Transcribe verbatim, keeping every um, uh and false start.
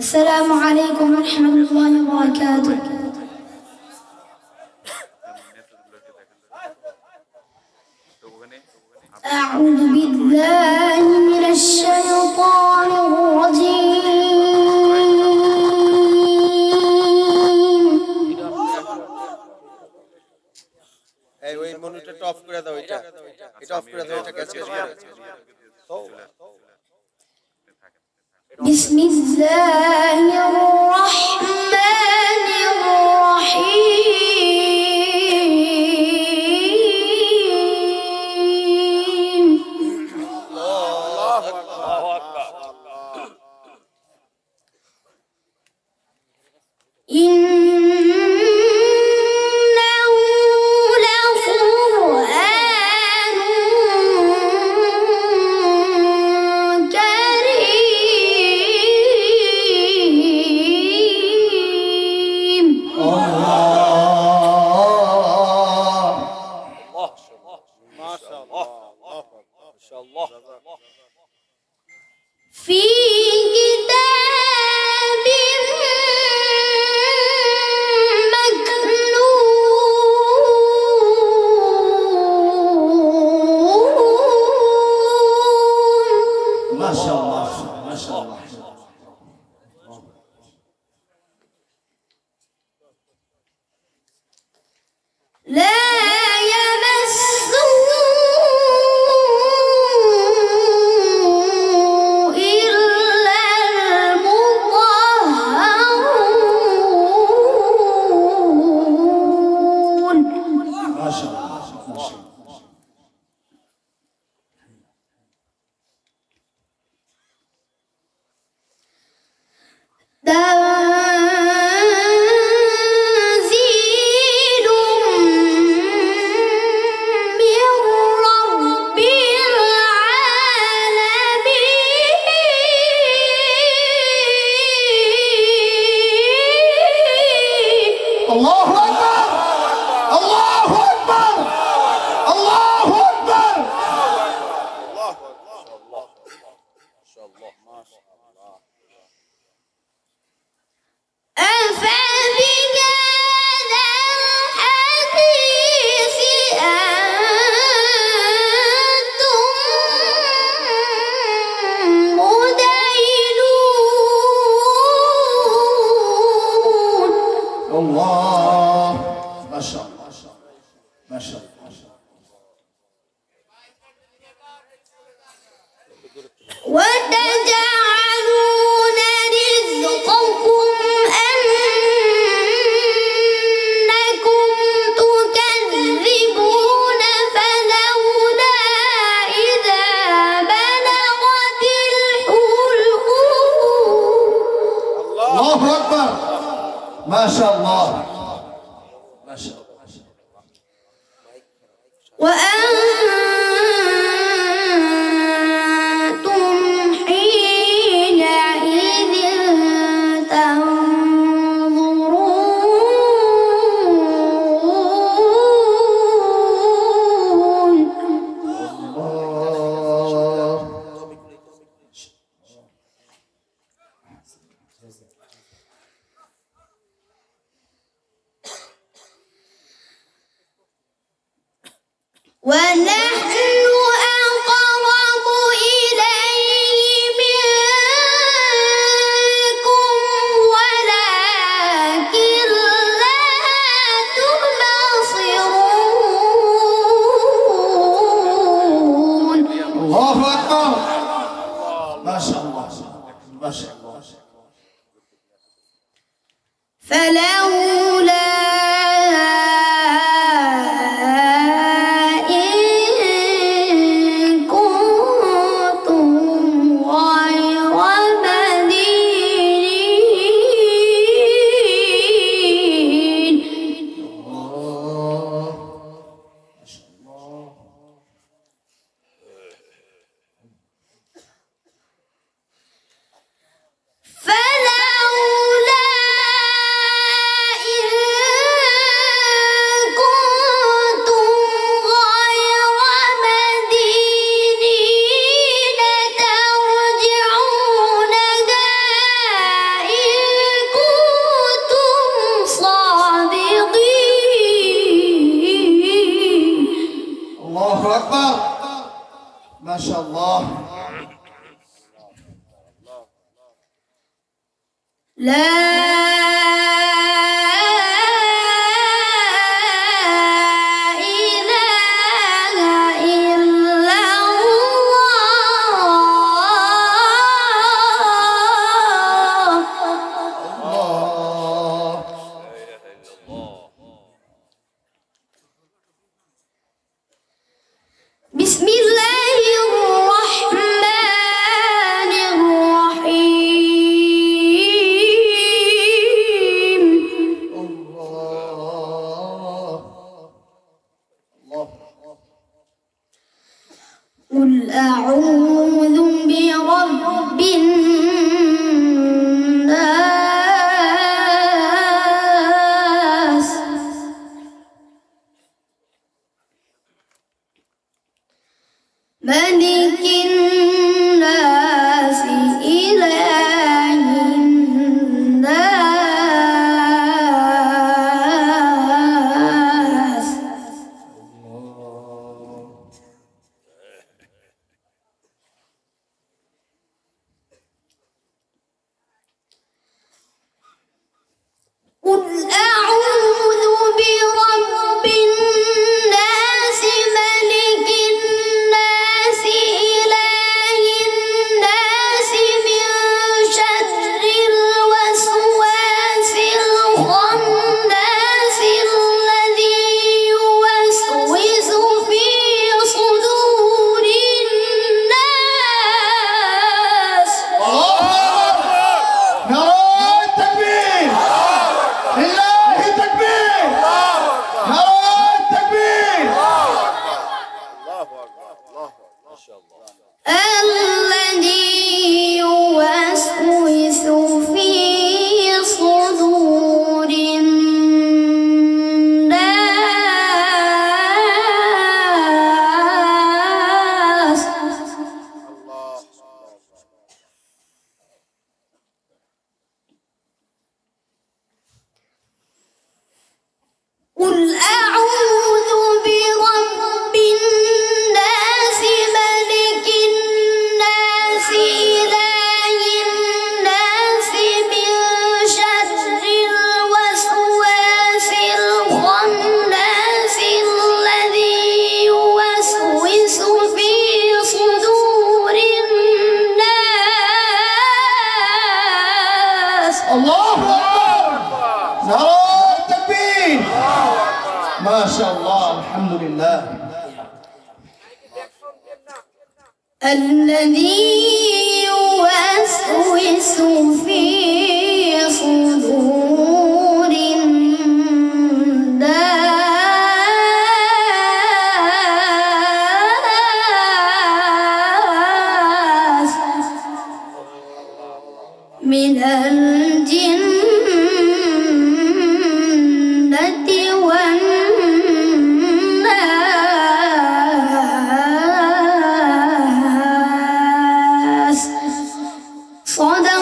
السلام عليكم ورحمة الله وبركاته. أعوذ بالله من الشيطان الرجيم. Hey, wait, monitor off করে দাও এটা। এটা off করে দাও এটা কাজ করবে। بسم الله الرحمن الرحيم. الله أكبر. إنه لقرآن في كتاب مكنون. ما شاء الله ما شاء الله. لا تنزيل من رب العالمين. الله أكبر الله أكبر الله أكبر. الله الله ما شاء الله ما شاء الله. الله ما شاء الله ما شاء الله. وتجعلون رزقكم أنكم تكذبون فلولا إذا بلغت الحلقوم. الله أكبر ما شاء الله ما شاء الله. وأنتم حينئذ تنظرون. ونحن أقرب إليه منكم ولكن لا تبصرون. الله أكبر ما شاء الله ما شاء الله. فلولا فلولا إذ ما شاء الله. لا صدق.